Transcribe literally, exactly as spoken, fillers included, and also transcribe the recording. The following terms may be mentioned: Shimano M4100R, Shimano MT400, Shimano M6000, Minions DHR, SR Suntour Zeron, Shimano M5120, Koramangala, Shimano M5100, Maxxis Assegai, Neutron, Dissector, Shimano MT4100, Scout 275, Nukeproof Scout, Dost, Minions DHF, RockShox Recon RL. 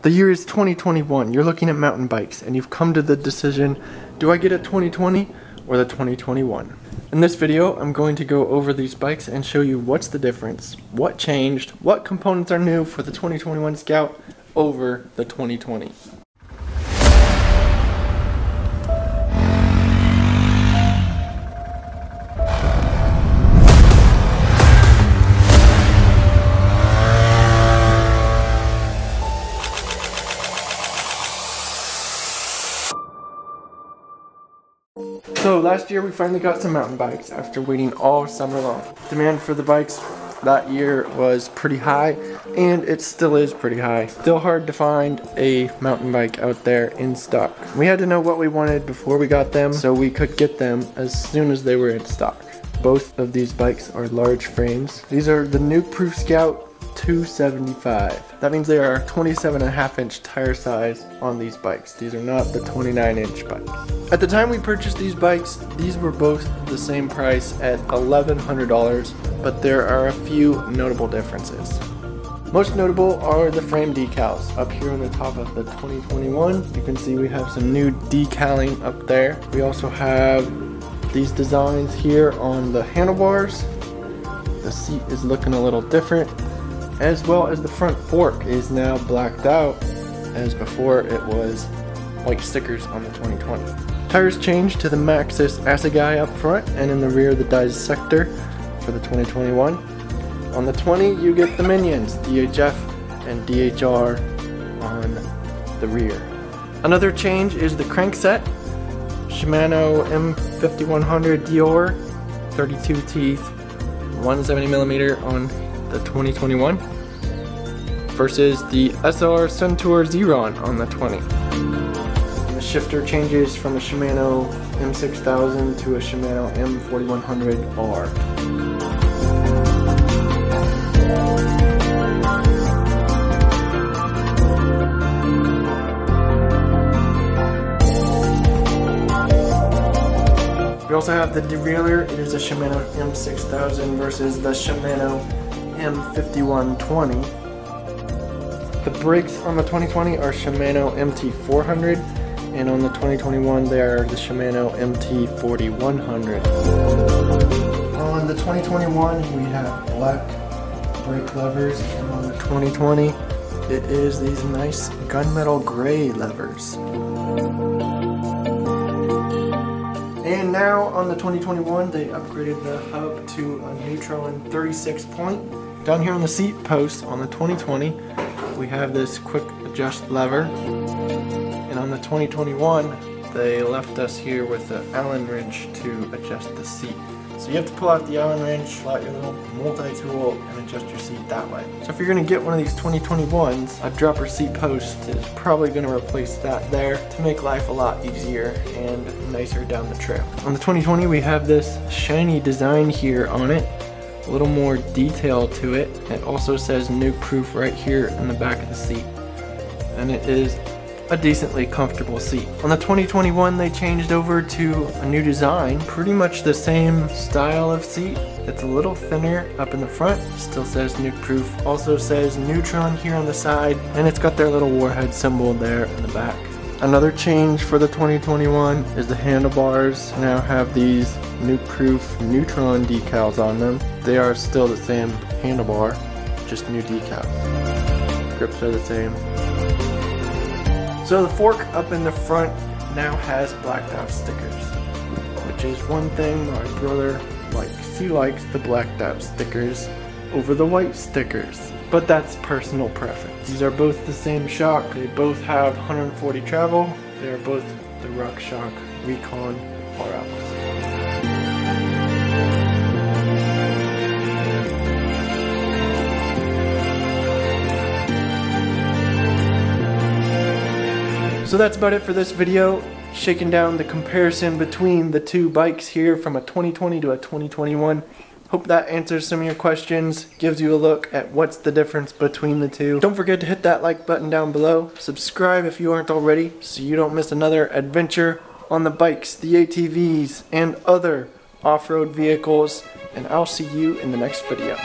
The year is twenty twenty-one, you're looking at mountain bikes, and you've come to the decision, do I get a twenty twenty or the twenty twenty-one? In this video, I'm going to go over these bikes and show you what's the difference, what changed, what components are new for the twenty twenty-one Scout over the twenty twenty. So last year we finally got some mountain bikes after waiting all summer long. Demand for the bikes that year was pretty high, and it still is pretty high. Still hard to find a mountain bike out there in stock. We had to know what we wanted before we got them so we could get them as soon as they were in stock. Both of these bikes are large frames. These are the Nukeproof Scout two seventy-five. That means they are twenty-seven and a half inch tire size on these bikes. These are not the twenty-nine inch bikes. At the time we purchased these bikes, these were both the same price at eleven hundred dollars, but there are a few notable differences. Most notable are the frame decals. Up here on the top of the twenty twenty-one, you can see we have some new decaling up there. We also have these designs here on the handlebars. The seat is looking a little different, as well as the front fork is now blacked out, as before it was white stickers on the twenty twenty. Tires changed to the Maxxis Assegai up front, and in the rear the Dissector for the twenty twenty-one. On the twenty you get the Minions D H F and D H R on the rear. Another change is the crankset. Shimano M fifty-one hundred Dior, thirty-two teeth, one seventy millimeter on the twenty twenty-one versus the S R Suntour Zeron on the twenty. And the shifter changes from a Shimano M six thousand to a Shimano M forty-one hundred R. We also have the derailleur. It is a Shimano M six thousand versus the Shimano M fifty-one twenty. The brakes on the twenty twenty are Shimano M T four hundred, and on the twenty twenty-one they are the Shimano M T forty-one hundred. On the twenty twenty-one we have black brake levers, and on the twenty twenty it is these nice gunmetal gray levers. And now on the twenty twenty-one, they upgraded the hub to a Neutron thirty-six point. Down here on the seat post on the twenty twenty, we have this quick adjust lever. And on the twenty twenty-one, they left us here with the Allen wrench to adjust the seat. So you have to pull out the Allen wrench, pull out your little multi-tool, and adjust your seat that way. So if you're gonna get one of these twenty twenty-ones, a dropper seat post is probably gonna replace that there to make life a lot easier and nicer down the trail. On the twenty twenty, we have this shiny design here on it, a little more detail to it. It also says Nukeproof right here in the back of the seat. And it is a decently comfortable seat. On the twenty twenty-one, they changed over to a new design, pretty much the same style of seat. It's a little thinner up in the front, still says Nukeproof, also says Neutron here on the side, and it's got their little warhead symbol there in the back. Another change for the twenty twenty-one is the handlebars now have these Nukeproof Neutron decals on them. They are still the same handlebar, just new decals. Grips are the same. So the fork up in the front now has blacked out stickers, which is one thing my brother likes. He likes the blacked out stickers over the white stickers, but that's personal preference. These are both the same shock. They both have one forty travel. They are both the RockShox Recon R L. So that's about it for this video, shaking down the comparison between the two bikes here from a twenty twenty to a twenty twenty-one. Hope that answers some of your questions, gives you a look at what's the difference between the two. Don't forget to hit that like button down below, subscribe if you aren't already so you don't miss another adventure on the bikes, the A T Vs, and other off-road vehicles, and I'll see you in the next video.